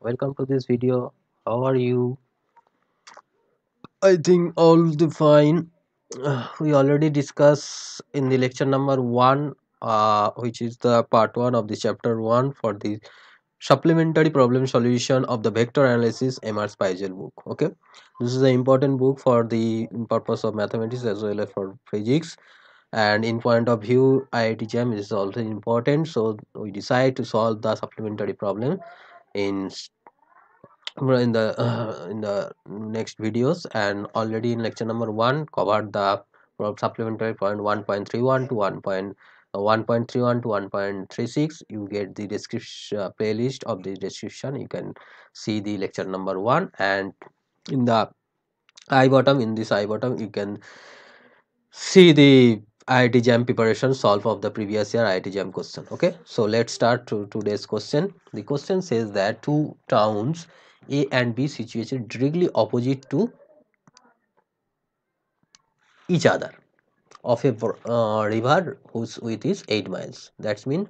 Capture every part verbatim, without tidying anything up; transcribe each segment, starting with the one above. Welcome to this video. How are you? I think all the fine. Uh, we already discussed in the lecture number one, uh, which is the part one of the chapter one for the supplementary problem solution of the Vector Analysis M L Spiegel book. Okay, this is an important book for the purpose of mathematics as well as for physics, and in point of view I I T JAM is also important. So we decide to solve the supplementary problem in in the uh, in the next videos, and already in lecture number one covered the supplementary point one point three one to one point one point three one to one point three six. You get the description uh, playlist of the description. You can see the lecture number one, and in the i bottom in this i bottom you can see the I I T JAM preparation solve of the previous year I I T JAM question. Okay, so let's start to today's question. The question says that two towns A and B situated directly opposite to each other of a uh, river whose width is eight miles. That means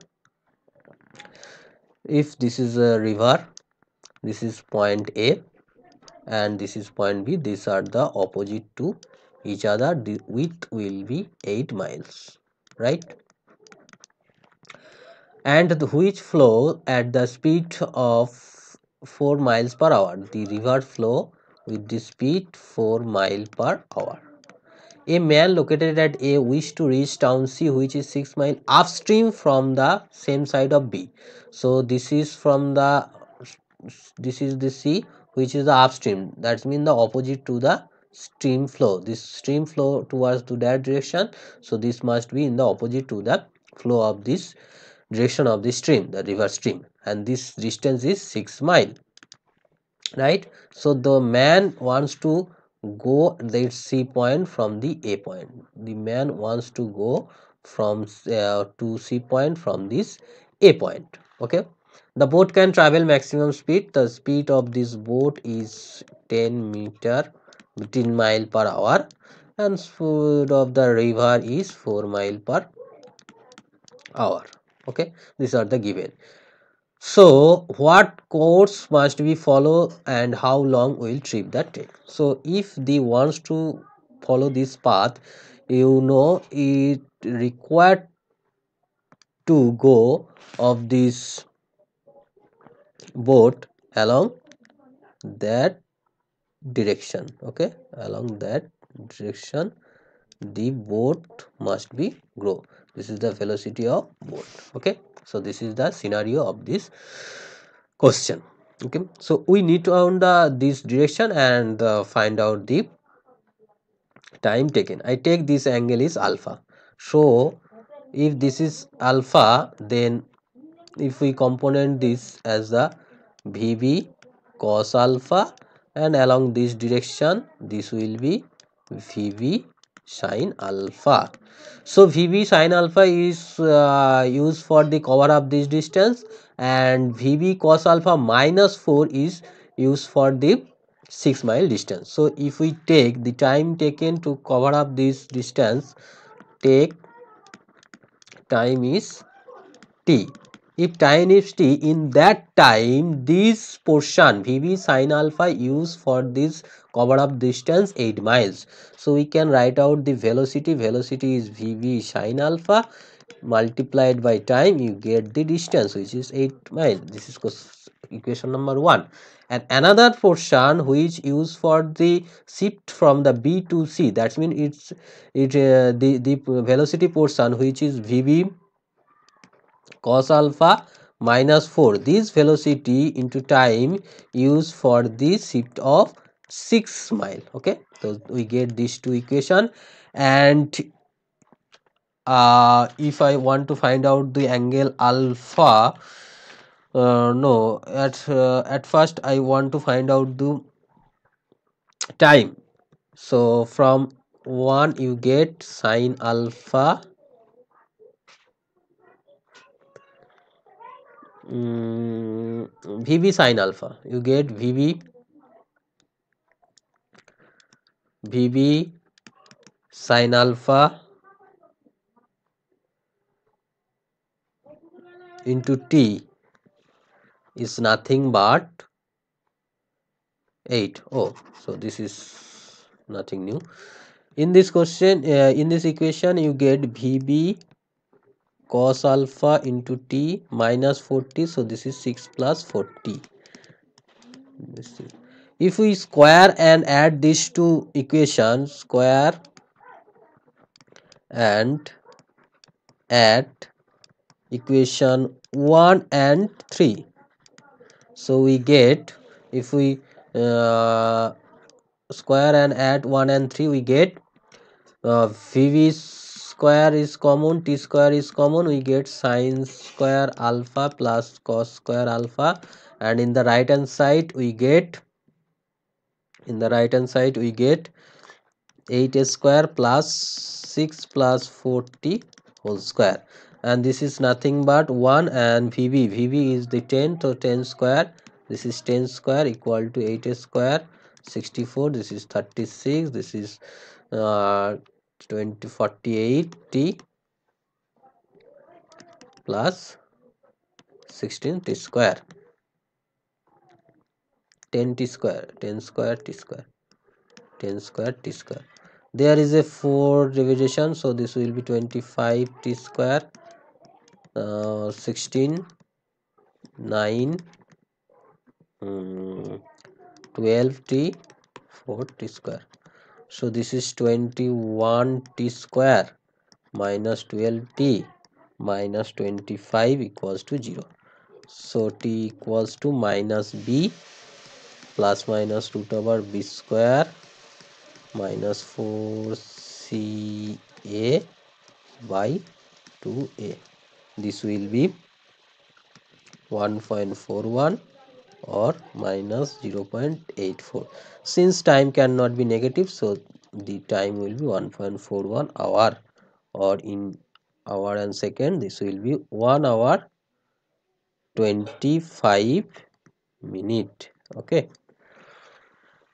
if this is a river, this is point A and this is point B, these are the opposite to each other, the width will be eight miles, right? And the which flow at the speed of four miles per hour. The river flow with the speed four miles per hour. A man located at A wished to reach town C, which is six miles upstream from the same side of B. So this is from the this is the C, which is the upstream, that means the opposite to the stream flow. This stream flow towards to that direction, so this must be in the opposite to the flow of this direction of the stream, the river stream, and this distance is six mile, right? So the man wants to go the C point from the A point. The man wants to go from uh, to C point from this A point. Okay, the boat can travel maximum speed. The speed of this boat is ten meter between mile per hour, and speed of the river is four mile per hour. Okay, these are the given. So what course must we follow and how long will trip that take? So if they wants to follow this path, you know it required to go of this boat along that direction. Okay, along that direction the boat must be grow. This is the velocity of boat. Okay, so this is the scenario of this question. Okay, so we need to find the this direction and uh, find out the time taken. I take this angle is alpha. So if this is alpha, then if we component this as the V B cos alpha, and along this direction this will be V B sin alpha. So V B sin alpha is uh, used for the cover up this distance, and V B cos alpha minus four is used for the six mile distance. So if we take the time taken to cover up this distance, take time is T. If time is T, in that time this portion V B sin alpha used for this cover up distance eight miles. So we can write out the velocity. Velocity is V B sin alpha multiplied by time, you get the distance, which is eight miles. This is equation number one. And another portion which used for the shift from the B to C, that means it's it uh, the, the velocity portion, which is V B cos alpha minus four, this velocity into time used for the shift of six mile. Okay, so we get these two equation, and uh, if I want to find out the angle alpha, uh, no at uh, at first I want to find out the time. So from one you get sin alpha Mm, V B sin alpha, you get VB VB sin alpha into T is nothing but eight. Oh, so this is nothing new. In this question, uh, in this equation, you get V B cos alpha into t minus forty. So this is six plus forty. If we square and add these two equations, square and add equation one and three. So we get, if we uh, square and add one and three, we get uh, V V square is common, t square is common, we get sine square alpha plus cos square alpha, and in the right hand side we get in the right hand side we get eight square plus six plus forty whole square, and this is nothing but one and V B. V B is the ten, so ten square, this is ten square equal to eight square sixty-four, this is thirty-six, this is uh, twenty forty-eight t plus sixteen t square, ten t square, ten square t square, ten square t square. There is a four division, so this will be twenty-five t square, uh, sixteen, nine, um, twelve t, four t square. So this is twenty-one t square minus twelve t minus twenty-five equals to zero. So t equals to minus b plus minus root over b square minus four c a by two a. This will be one point four one or minus zero point eight four. Since time cannot be negative, so the time will be one point four one hour, or in hour and second this will be one hour twenty-five minute. Okay,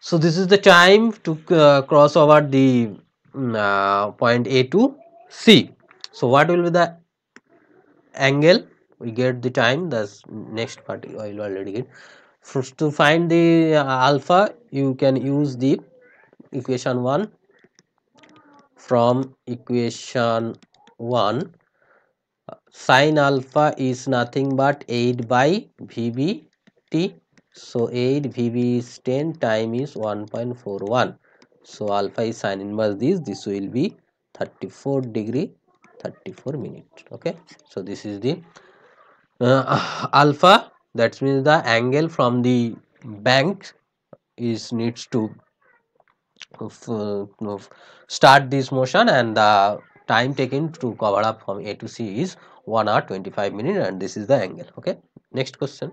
so this is the time to uh, cross over the uh, point A to C. So what will be the angle? We get the time, that's next part I will already get. First, to find the uh, alpha, you can use the equation one. From equation one, uh, sine alpha is nothing but eight by V B t. So eight, V B is ten, time is one point four one. So alpha is sine inverse this, this will be thirty-four degree, thirty-four minute. Okay, so this is the Uh, alpha, that means the angle from the bank is needs to uh, start this motion, and the time taken to cover up from A to C is one hour twenty-five minutes, and this is the angle. Okay, next question.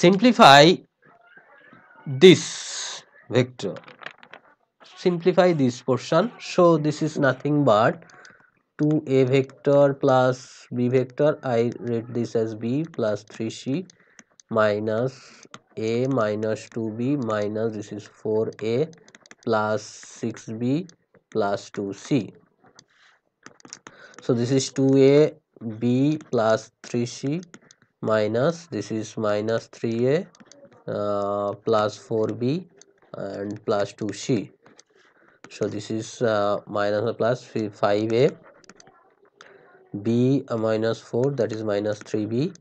Simplify this vector, simplify this portion. So this is nothing but two a vector plus b vector, I read this as b, plus three c minus a minus two b minus, this is four a plus six b plus two c. So this is two a b plus three c minus, this is minus three a uh, plus four b and plus two c. So this is uh, minus or plus five a, b uh, minus four, that is minus three b,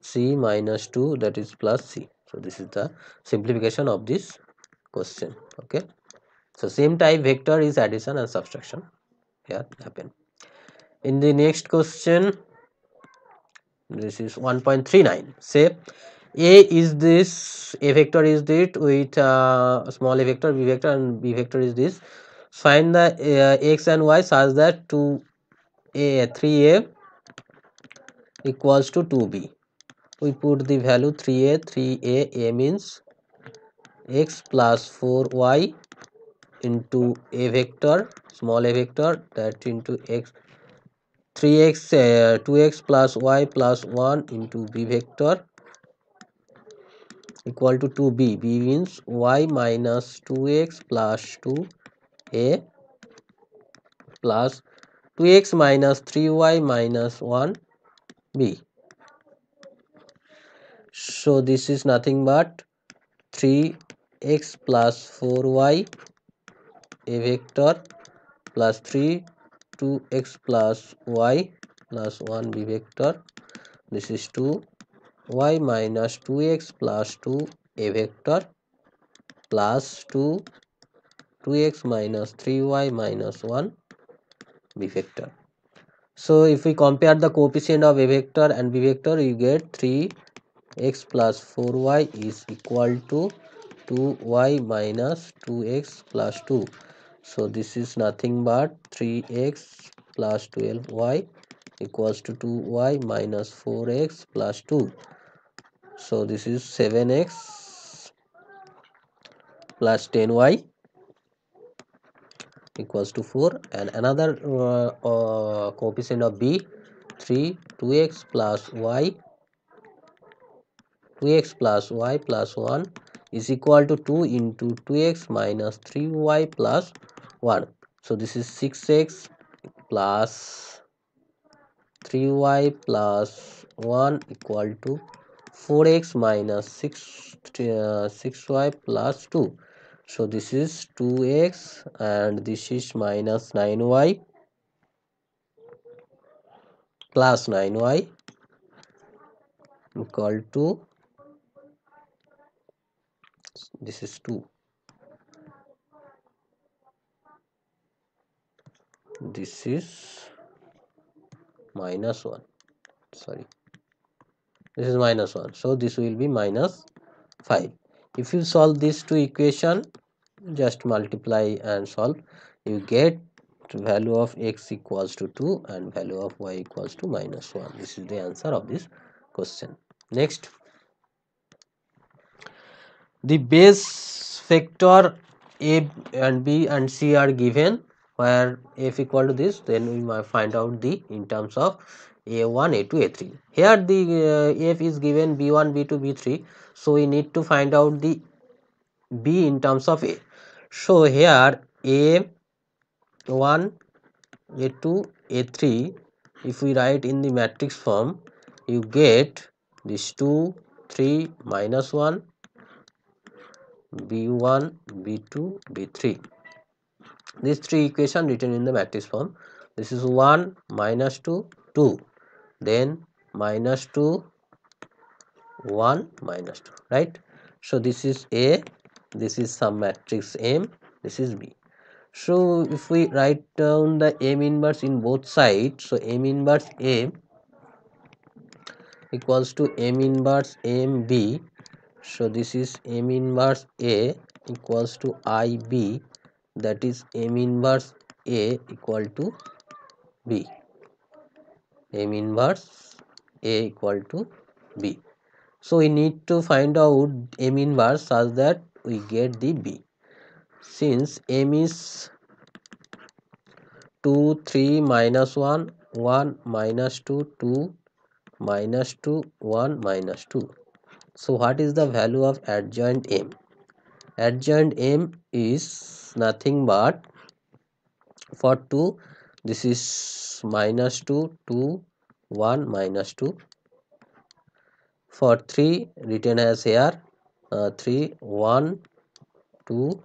c minus two, that is plus c. So this is the simplification of this question. Okay, so same type vector is addition and subtraction here happen. In the next question, this is one point three nine. Say a is this, a vector is this with uh, small a vector, b vector, and b vector is this. Find the uh, x and y such that two a three a equals to two b. We put the value three a, three a, a means x plus four y into a vector, small a vector, that into x, three x, uh, two x plus y plus one into b vector equal to two b. b means y minus two x plus two a plus two x minus three y minus one b So this is nothing but three x plus four y, a vector, plus three, two x plus y plus one, b vector. This is two y minus two x plus two, a vector, plus two, two x minus three y minus one, b vector. So if we compare the coefficient of a vector and b vector, you get three x plus four y is equal to two y minus two x plus two. So this is nothing but three x plus twelve y equals to two y minus four x plus two. So this is seven x plus ten y equals to four, and another uh, uh, coefficient of b, three, two x plus y, two x plus y plus one is equal to two into two x minus three y plus one. So this is six x plus three y plus one equal to four x minus six, uh, six y plus two. So this is two x and this is minus nine y plus nine y equal to, this is two, this is minus one, sorry, this is minus one. So this will be minus five. If you solve these two equation, just multiply and solve, you get value of x equals to two and value of y equals to minus one. This is the answer of this question. Next, the base vector a and b and c are given, where f equal to this, then we might find out the in terms of a one, a two, a three. Here the uh, f is given b one, b two, b three, so we need to find out the b in terms of a. So here a one, a two, a three, if we write in the matrix form, you get this two, three, minus one, b one, b two, b three. These three equation written in the matrix form. This is one, minus two, two, then minus two, one, minus two, right? So this is A, this is some matrix M, this is B. So if we write down the M inverse in both sides, so M inverse A equals to M inverse M B. So this is M inverse A equals to I B, that is M inverse A equal to B, M inverse A equal to B. So we need to find out M inverse such that we get the B. Since M is two, three, minus one, one, minus two, two, minus two, one, minus two. So what is the value of adjoint M? Adjoint M is nothing but, for two, this is minus two, two, one, minus two. For three, written as here, uh, three, one, two,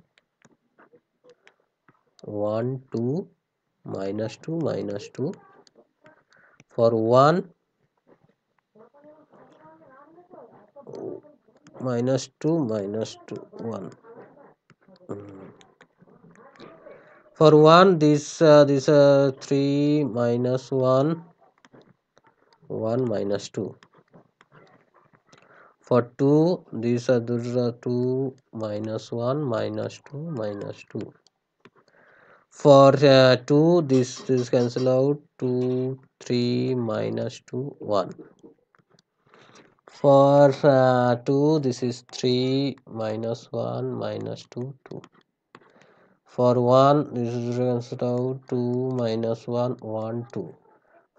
one, two, minus two, minus two. For one, minus two, minus two, one. Mm. For one, this uh, this uh, three, minus one, one, minus two. For two, these are uh, two, minus one, minus two, minus two. For uh, two, this this cancel out, two, three, minus two, one. For uh, two, this is three, minus one, minus two, two. For one, this is cancelled out, two, minus one, one, two.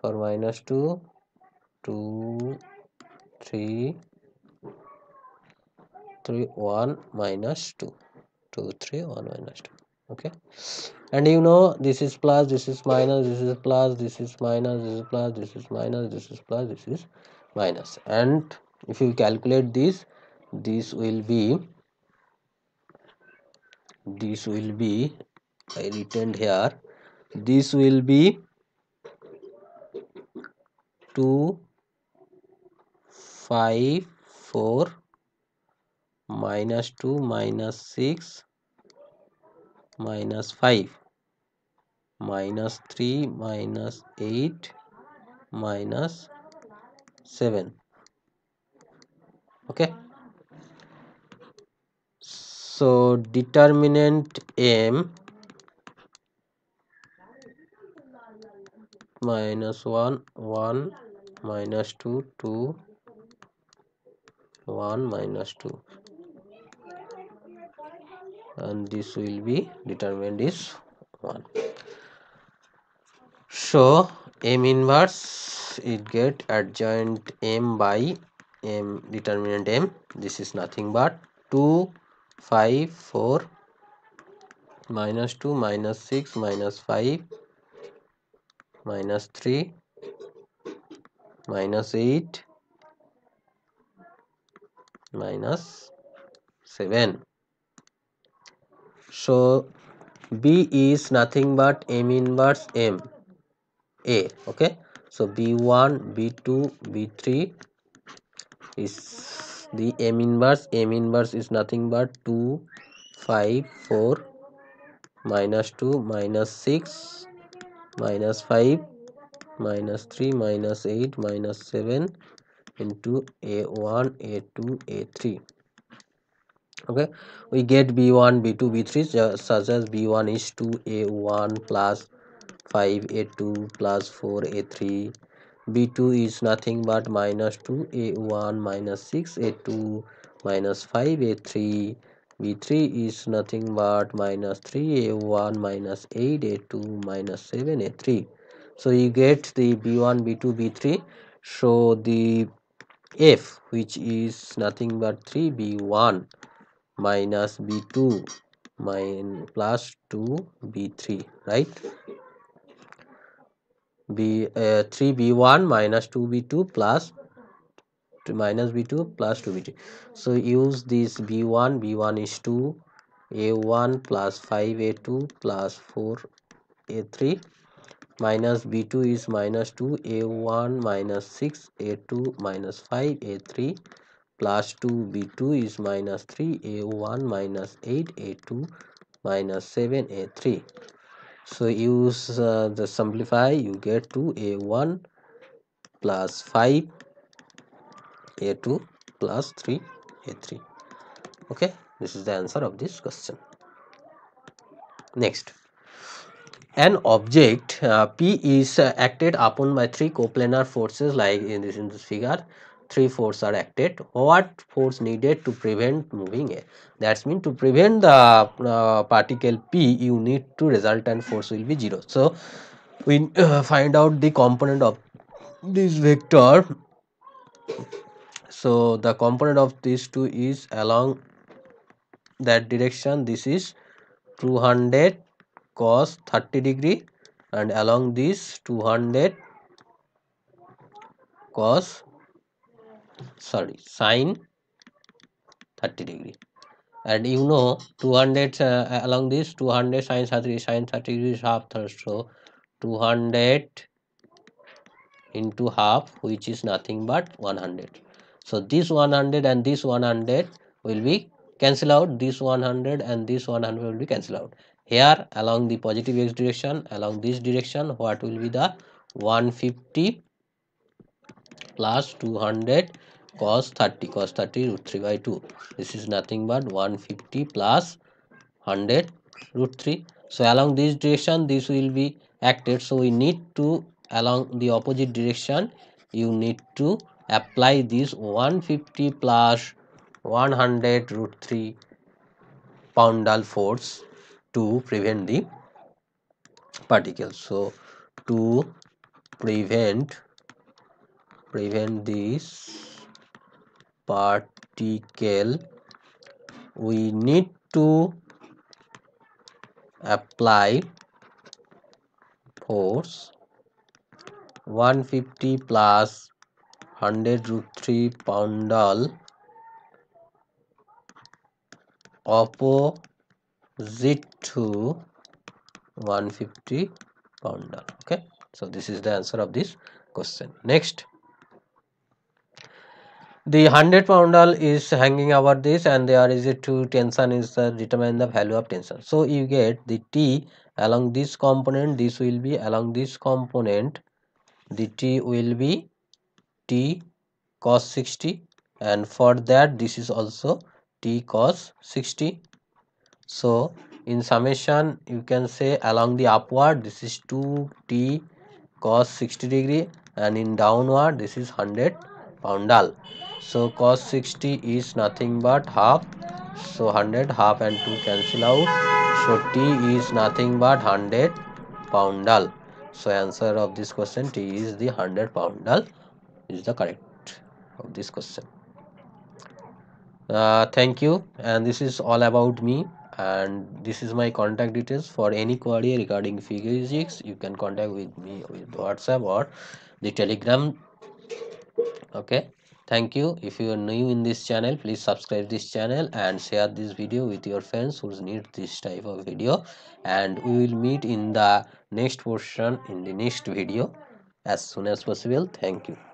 For minus two, two, three, three, one, minus two, two, three, one, minus two. Okay, and you know this is plus, this is minus, this is plus, this is minus, this is plus, this is minus, this is plus, this is minus, and If you calculate this, this will be this will be I written here, this will be two five four minus two minus six minus five minus three minus eight minus seven. Okay, so determinant M minus one one minus two two one minus two, and this will be determinant is one. So M inverse, it get adjoint M by M determinant M. This is nothing but two five four minus two minus six minus five minus three minus eight minus seven. So B is nothing but M inverse M A. Okay, so B one, B two, B three is the M inverse. M inverse is nothing but two five four minus two minus six minus five minus three minus eight minus seven into A one, A two, A three. Okay, we get B one, B two, B three, such as B one is two A one plus five A two plus four A three. B two is nothing but minus two A one minus six A two minus five A three. B three is nothing but minus three A one minus eight A two minus seven A three. So you get the B one, B two, B three. So the F, which is nothing but three B one minus B two minus plus two B three, right? B uh, three B one minus two B two plus two minus B two plus two B three. So use this B one. B one is two A one plus five A two plus four A three. Minus B two is minus two A one minus six A two minus five A three plus two B two is minus three A one minus eight A two minus seven A three. So use uh, the simplify, you get two A one plus five A two plus three A three. Okay, this is the answer of this question. Next, an object uh, P is uh, acted upon by three coplanar forces, like in this in this figure three forces are acted. What force needed to prevent moving A? That's mean to prevent the uh, particle P, you need to resultant force will be zero. So we uh, find out the component of this vector. So the component of these two is along that direction. This is two hundred cos thirty degree, and along this two hundred cos sorry sine thirty degree, and you know two hundred uh, along this two hundred sine thirty sine thirty degree is half, so two hundred into half, which is nothing but one hundred. So this one hundred and this one hundred will be cancel out, this one hundred and this one hundred will be cancel out. Here along the positive x direction, along this direction, what will be the one hundred fifty plus two hundred cos thirty, cos thirty root three by two. This is nothing but one hundred fifty plus one hundred root three. So along this direction this will be acted, so we need to along the opposite direction you need to apply this one hundred fifty plus one hundred root three poundal force to prevent the particle. So to prevent prevent this particle, we need to apply force one hundred fifty plus one hundred root three Poundal opposite to one hundred fifty Poundal. Okay, so this is the answer of this question. Next, the one hundred Poundal is hanging over this and there is a two tension is uh, determine the value of tension. So you get the T along this component, this will be along this component, the T will be T cos sixty, and for that this is also T cos sixty. So in summation you can say along the upward this is two T cos sixty degree, and in downward this is one hundred Poundal. So cos sixty is nothing but half, so one hundred half and two cancel out, so T is nothing but one hundred Poundal. So answer of this question, T is the one hundred Poundal is the correct of this question. Uh, thank you, and this is all about me, and this is my contact details. For any query regarding physics you can contact with me with WhatsApp or the Telegram. Okay, thank you. If you are new in this channel, please subscribe this channel and share this video with your friends who need this type of video, and we will meet in the next portion in the next video as soon as possible. Thank you.